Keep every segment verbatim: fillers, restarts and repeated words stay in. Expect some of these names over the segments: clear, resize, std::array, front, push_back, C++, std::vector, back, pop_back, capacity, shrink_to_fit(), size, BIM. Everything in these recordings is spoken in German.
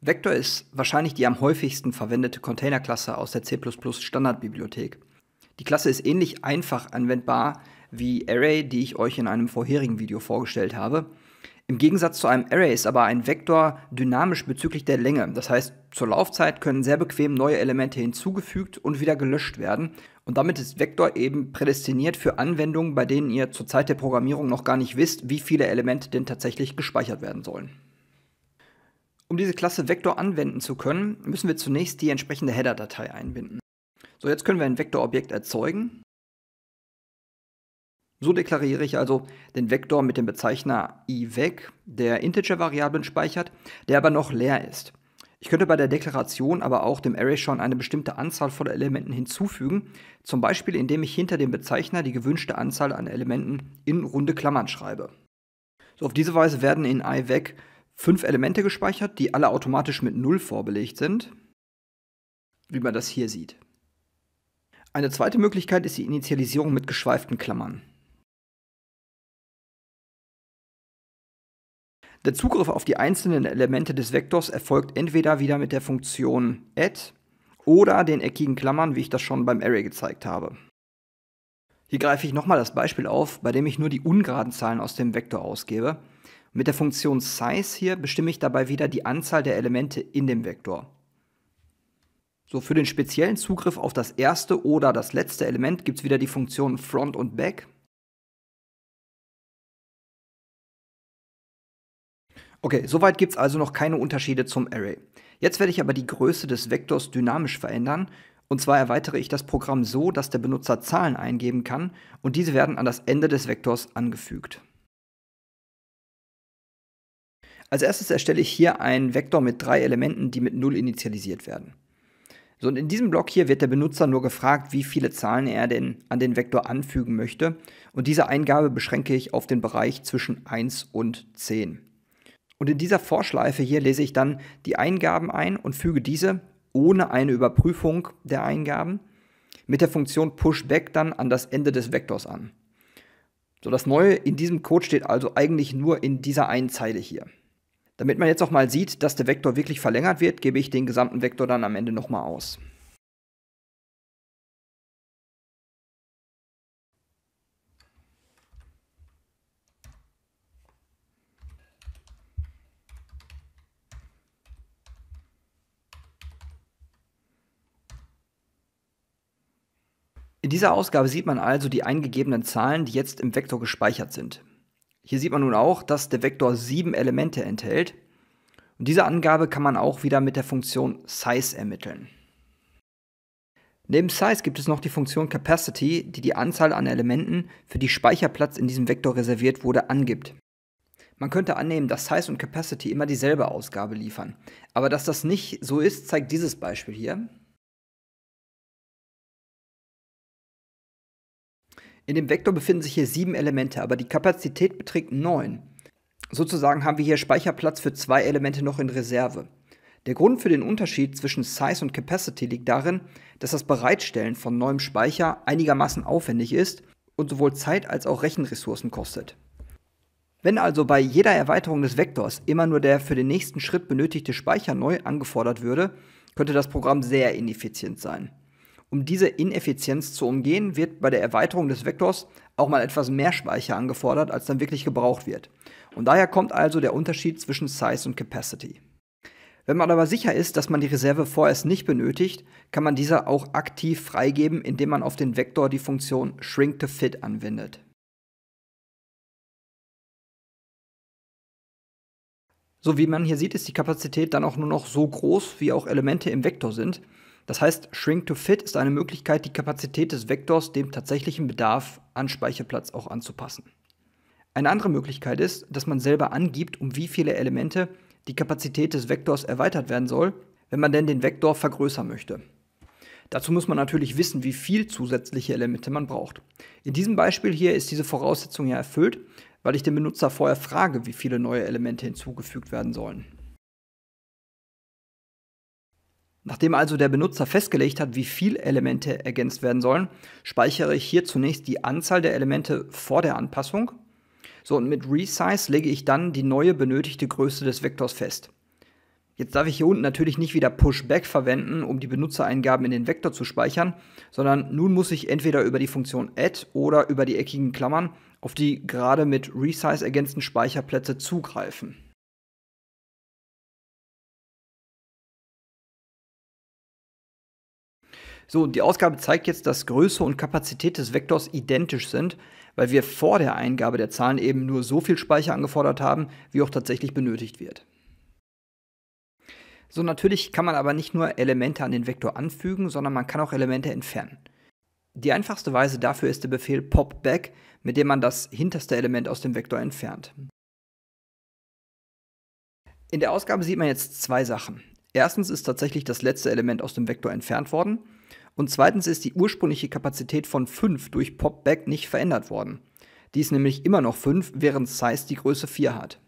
Vector ist wahrscheinlich die am häufigsten verwendete Containerklasse aus der C plus plus Standardbibliothek. Die Klasse ist ähnlich einfach anwendbar wie Array, die ich euch in einem vorherigen Video vorgestellt habe. Im Gegensatz zu einem Array ist aber ein Vektor dynamisch bezüglich der Länge. Das heißt, zur Laufzeit können sehr bequem neue Elemente hinzugefügt und wieder gelöscht werden. Und damit ist Vektor eben prädestiniert für Anwendungen, bei denen ihr zur Zeit der Programmierung noch gar nicht wisst, wie viele Elemente denn tatsächlich gespeichert werden sollen. Um diese Klasse Vektor anwenden zu können, müssen wir zunächst die entsprechende Header-Datei einbinden. So, jetzt können wir ein Vektorobjekt erzeugen. So deklariere ich also den Vektor mit dem Bezeichner i_vec, der Integer-Variablen speichert, der aber noch leer ist. Ich könnte bei der Deklaration aber auch dem Array schon eine bestimmte Anzahl von Elementen hinzufügen, zum Beispiel indem ich hinter dem Bezeichner die gewünschte Anzahl an Elementen in runde Klammern schreibe. So, auf diese Weise werden in i_vec fünf Elemente gespeichert, die alle automatisch mit null vorbelegt sind, wie man das hier sieht. Eine zweite Möglichkeit ist die Initialisierung mit geschweiften Klammern. Der Zugriff auf die einzelnen Elemente des Vektors erfolgt entweder wieder mit der Funktion add oder den eckigen Klammern, wie ich das schon beim Array gezeigt habe. Hier greife ich nochmal das Beispiel auf, bei dem ich nur die ungeraden Zahlen aus dem Vektor ausgebe. Mit der Funktion size hier bestimme ich dabei wieder die Anzahl der Elemente in dem Vektor. So, für den speziellen Zugriff auf das erste oder das letzte Element gibt es wieder die Funktionen front und back. Okay, soweit gibt es also noch keine Unterschiede zum Array. Jetzt werde ich aber die Größe des Vektors dynamisch verändern. Und zwar erweitere ich das Programm so, dass der Benutzer Zahlen eingeben kann und diese werden an das Ende des Vektors angefügt. Als erstes erstelle ich hier einen Vektor mit drei Elementen, die mit null initialisiert werden. So, und in diesem Block hier wird der Benutzer nur gefragt, wie viele Zahlen er denn an den Vektor anfügen möchte. Und diese Eingabe beschränke ich auf den Bereich zwischen eins und zehn. Und in dieser Vorschleife hier lese ich dann die Eingaben ein und füge diese ohne eine Überprüfung der Eingaben mit der Funktion push_back dann an das Ende des Vektors an. So, das Neue in diesem Code steht also eigentlich nur in dieser einen Zeile hier. Damit man jetzt auch mal sieht, dass der Vektor wirklich verlängert wird, gebe ich den gesamten Vektor dann am Ende nochmal aus. In dieser Ausgabe sieht man also die eingegebenen Zahlen, die jetzt im Vektor gespeichert sind. Hier sieht man nun auch, dass der Vektor sieben Elemente enthält. Und diese Angabe kann man auch wieder mit der Funktion size ermitteln. Neben size gibt es noch die Funktion capacity, die die Anzahl an Elementen, für die Speicherplatz in diesem Vektor reserviert wurde, angibt. Man könnte annehmen, dass size und capacity immer dieselbe Ausgabe liefern. Aber dass das nicht so ist, zeigt dieses Beispiel hier. In dem Vektor befinden sich hier sieben Elemente, aber die Kapazität beträgt neun. Sozusagen haben wir hier Speicherplatz für zwei Elemente noch in Reserve. Der Grund für den Unterschied zwischen Size und Capacity liegt darin, dass das Bereitstellen von neuem Speicher einigermaßen aufwendig ist und sowohl Zeit als auch Rechenressourcen kostet. Wenn also bei jeder Erweiterung des Vektors immer nur der für den nächsten Schritt benötigte Speicher neu angefordert würde, könnte das Programm sehr ineffizient sein. Um diese Ineffizienz zu umgehen, wird bei der Erweiterung des Vektors auch mal etwas mehr Speicher angefordert, als dann wirklich gebraucht wird. Und daher kommt also der Unterschied zwischen Size und Capacity. Wenn man aber sicher ist, dass man die Reserve vorerst nicht benötigt, kann man diese auch aktiv freigeben, indem man auf den Vektor die Funktion shrink to fit anwendet. So, wie man hier sieht, ist die Kapazität dann auch nur noch so groß, wie auch Elemente im Vektor sind. Das heißt, shrink to fit ist eine Möglichkeit, die Kapazität des Vektors dem tatsächlichen Bedarf an Speicherplatz auch anzupassen. Eine andere Möglichkeit ist, dass man selber angibt, um wie viele Elemente die Kapazität des Vektors erweitert werden soll, wenn man denn den Vektor vergrößern möchte. Dazu muss man natürlich wissen, wie viel zusätzliche Elemente man braucht. In diesem Beispiel hier ist diese Voraussetzung ja erfüllt, weil ich den Benutzer vorher frage, wie viele neue Elemente hinzugefügt werden sollen. Nachdem also der Benutzer festgelegt hat, wie viele Elemente ergänzt werden sollen, speichere ich hier zunächst die Anzahl der Elemente vor der Anpassung. So, und mit resize lege ich dann die neue benötigte Größe des Vektors fest. Jetzt darf ich hier unten natürlich nicht wieder push_back verwenden, um die Benutzereingaben in den Vektor zu speichern, sondern nun muss ich entweder über die Funktion add oder über die eckigen Klammern auf die gerade mit resize ergänzten Speicherplätze zugreifen. So, die Ausgabe zeigt jetzt, dass Größe und Kapazität des Vektors identisch sind, weil wir vor der Eingabe der Zahlen eben nur so viel Speicher angefordert haben, wie auch tatsächlich benötigt wird. So, natürlich kann man aber nicht nur Elemente an den Vektor anfügen, sondern man kann auch Elemente entfernen. Die einfachste Weise dafür ist der Befehl pop_back, mit dem man das hinterste Element aus dem Vektor entfernt. In der Ausgabe sieht man jetzt zwei Sachen. Erstens ist tatsächlich das letzte Element aus dem Vektor entfernt worden. Und zweitens ist die ursprüngliche Kapazität von fünf durch pop_back nicht verändert worden. Die ist nämlich immer noch fünf, während size die Größe vier hat.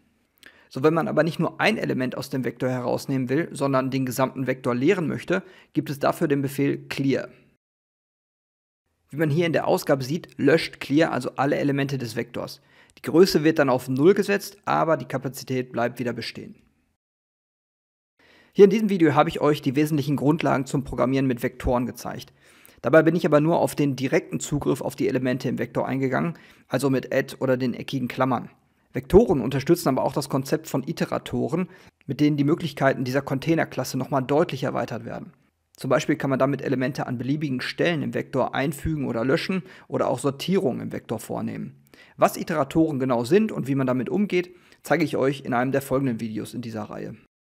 So, wenn man aber nicht nur ein Element aus dem Vektor herausnehmen will, sondern den gesamten Vektor leeren möchte, gibt es dafür den Befehl clear. Wie man hier in der Ausgabe sieht, löscht clear also alle Elemente des Vektors. Die Größe wird dann auf null gesetzt, aber die Kapazität bleibt wieder bestehen. Hier in diesem Video habe ich euch die wesentlichen Grundlagen zum Programmieren mit Vektoren gezeigt. Dabei bin ich aber nur auf den direkten Zugriff auf die Elemente im Vektor eingegangen, also mit add oder den eckigen Klammern. Vektoren unterstützen aber auch das Konzept von Iteratoren, mit denen die Möglichkeiten dieser Containerklasse nochmal deutlich erweitert werden. Zum Beispiel kann man damit Elemente an beliebigen Stellen im Vektor einfügen oder löschen oder auch Sortierungen im Vektor vornehmen. Was Iteratoren genau sind und wie man damit umgeht, zeige ich euch in einem der folgenden Videos in dieser Reihe.